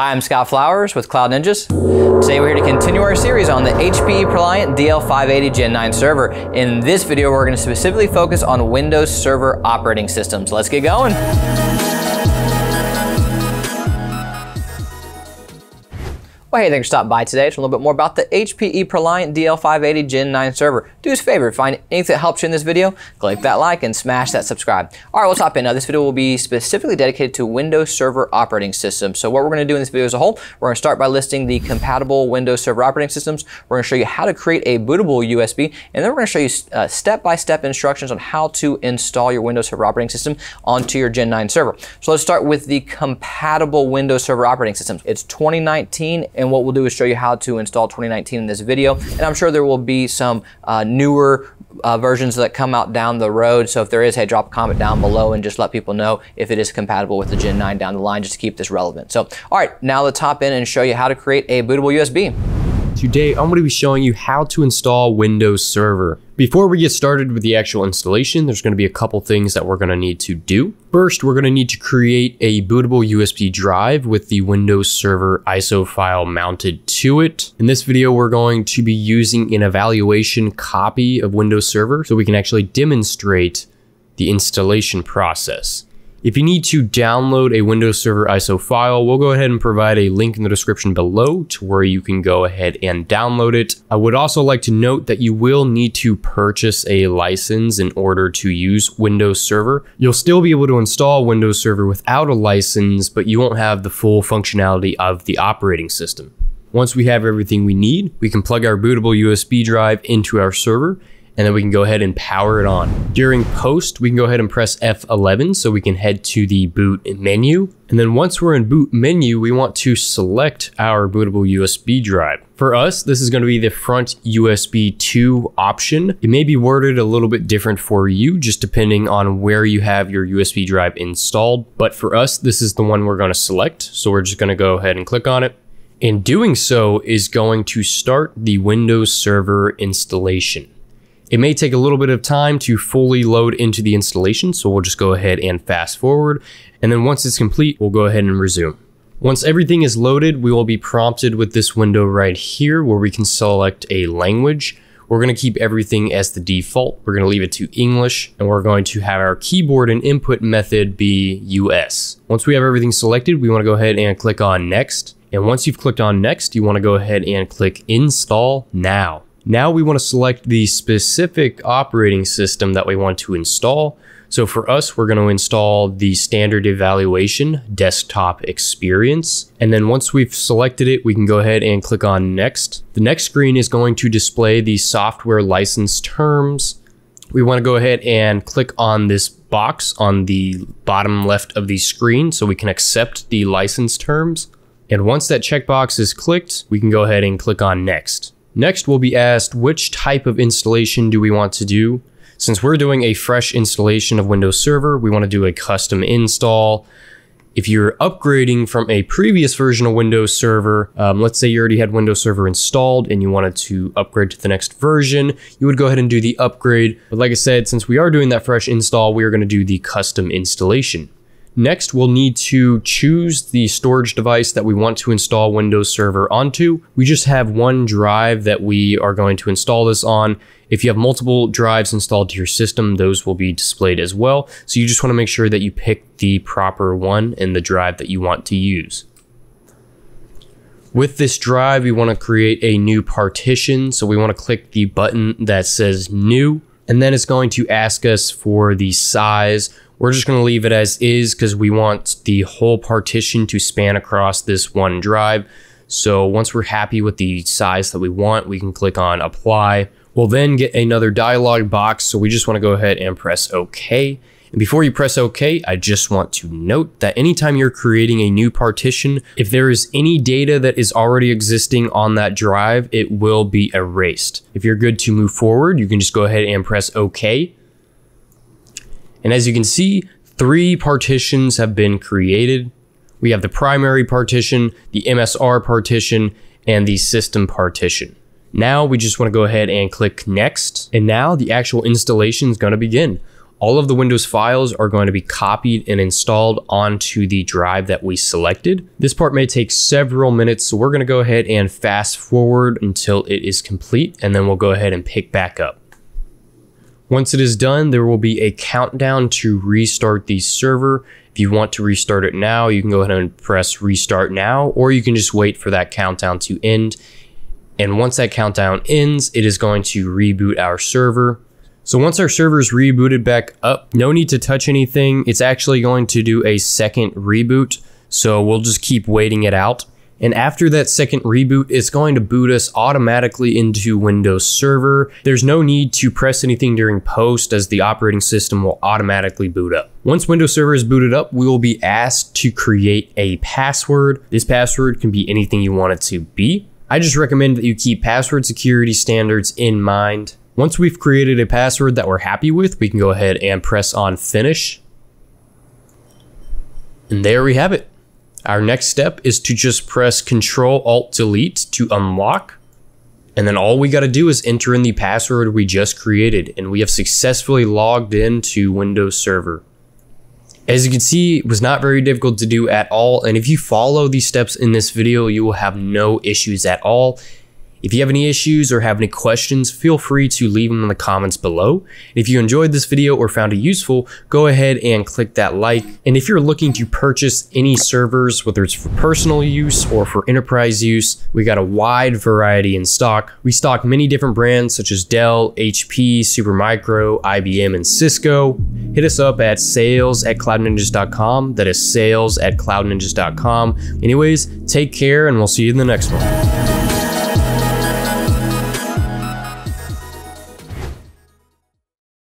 Hi, I'm Scott Flowers with Cloud Ninjas. Today we're here to continue our series on the HPE ProLiant DL580 Gen 9 server. In this video, we're going to specifically focus on Windows Server operating systems. Let's get going. Well, hey, thanks for stopping by today to learn a little bit more about the HPE ProLiant DL580 Gen 9 server. Do us a favor, find anything that helps you in this video, click that like and smash that subscribe. All right, let's hop in. Now, this video will be specifically dedicated to Windows Server operating systems. So what we're going to do in this video as a whole, we're going to start by listing the compatible Windows Server operating systems. We're going to show you how to create a bootable USB, and then we're going to show you step-by-step instructions on how to install your Windows Server operating system onto your Gen 9 server. So let's start with the compatible Windows Server operating systems. It's 2019. And what we'll do is show you how to install 2019 in this video. And I'm sure there will be some newer versions that come out down the road. So if there is, hey, drop a comment down below and just let people know if it is compatible with the Gen 9 down the line, just to keep this relevant. So, all right, now let's hop in and show you how to create a bootable USB. Today, I'm going to be showing you how to install Windows Server. Before we get started with the actual installation, there's going to be a couple things that we're going to need to do. First, we're going to need to create a bootable USB drive with the Windows Server ISO file mounted to it. In this video, we're going to be using an evaluation copy of Windows Server so we can actually demonstrate the installation process. If you need to download a Windows Server ISO file, we'll go ahead and provide a link in the description below to where you can go ahead and download it. I would also like to note that you will need to purchase a license in order to use Windows Server. You'll still be able to install Windows Server without a license, but you won't have the full functionality of the operating system. Once we have everything we need, we can plug our bootable USB drive into our server, and then we can go ahead and power it on. During POST, we can go ahead and press F11 so we can head to the boot menu. And then once we're in boot menu, we want to select our bootable USB drive. For us, this is going to be the front USB 2 option. It may be worded a little bit different for you, just depending on where you have your USB drive installed. But for us, this is the one we're going to select. So we're just going to go ahead and click on it. And doing so is going to start the Windows Server installation. It may take a little bit of time to fully load into the installation, so we'll just go ahead and fast forward. And then once it's complete, we'll go ahead and resume. Once everything is loaded, we will be prompted with this window right here where we can select a language. We're going to keep everything as the default. We're going to leave it to English, and we're going to have our keyboard and input method be US. Once we have everything selected, we want to go ahead and click on Next. And once you've clicked on Next, you want to go ahead and click Install Now. Now we want to select the specific operating system that we want to install. So for us, we're going to install the standard evaluation desktop experience. And then once we've selected it, we can go ahead and click on Next. The next screen is going to display the software license terms. We want to go ahead and click on this box on the bottom left of the screen so we can accept the license terms. And once that checkbox is clicked, we can go ahead and click on Next. Next, we'll be asked which type of installation do we want to do. Since we're doing a fresh installation of Windows Server, we want to do a custom install. If you're upgrading from a previous version of Windows Server, let's say you already had Windows Server installed and you wanted to upgrade to the next version, you would go ahead and do the upgrade. But like I said, since we are doing that fresh install, we are going to do the custom installation. Next, we'll need to choose the storage device that we want to install Windows Server onto. We just have one drive that we are going to install this on. If you have multiple drives installed to your system, those will be displayed as well. So you just want to make sure that you pick the proper one and the drive that you want to use. With this drive, we want to create a new partition. So we want to click the button that says New, and then it's going to ask us for the size. We're just going to leave it as is because we want the whole partition to span across this one drive. So once we're happy with the size that we want, we can click on Apply. We'll then get another dialog box. So we just want to go ahead and press OK. And before you press OK, I just want to note that anytime you're creating a new partition, if there is any data that is already existing on that drive, it will be erased. If you're good to move forward, you can just go ahead and press OK. And as you can see, three partitions have been created. We have the primary partition, the MSR partition, and the system partition. Now we just want to go ahead and click Next. And now the actual installation is going to begin. all of the Windows files are going to be copied and installed onto the drive that we selected. This part may take several minutes, so we're going to go ahead and fast forward until it is complete, and then we'll go ahead and pick back up. Once it is done, there will be a countdown to restart the server. If you want to restart it now, you can go ahead and press restart now, or you can just wait for that countdown to end. And once that countdown ends, it is going to reboot our server. So once our server is rebooted back up, no need to touch anything. It's actually going to do a second reboot. So we'll just keep waiting it out. And after that second reboot, it's going to boot us automatically into Windows Server. There's no need to press anything during post, as the operating system will automatically boot up. Once Windows Server is booted up, we will be asked to create a password. This password can be anything you want it to be. I just recommend that you keep password security standards in mind. Once we've created a password that we're happy with, we can go ahead and press on finish. And there we have it. Our next step is to just press Control-Alt-Delete to unlock. And then all we gotta do is enter in the password we just created, and we have successfully logged into Windows Server. As you can see, it was not very difficult to do at all. And if you follow these steps in this video, you will have no issues at all. If you have any issues or have any questions, feel free to leave them in the comments below. If you enjoyed this video or found it useful, go ahead and click that like. And if you're looking to purchase any servers, whether it's for personal use or for enterprise use, we got a wide variety in stock. We stock many different brands such as Dell, HP, Supermicro, IBM, and Cisco. Hit us up at sales@cloudninjas.com. That is sales@cloudninjas.com. Anyways, take care and we'll see you in the next one.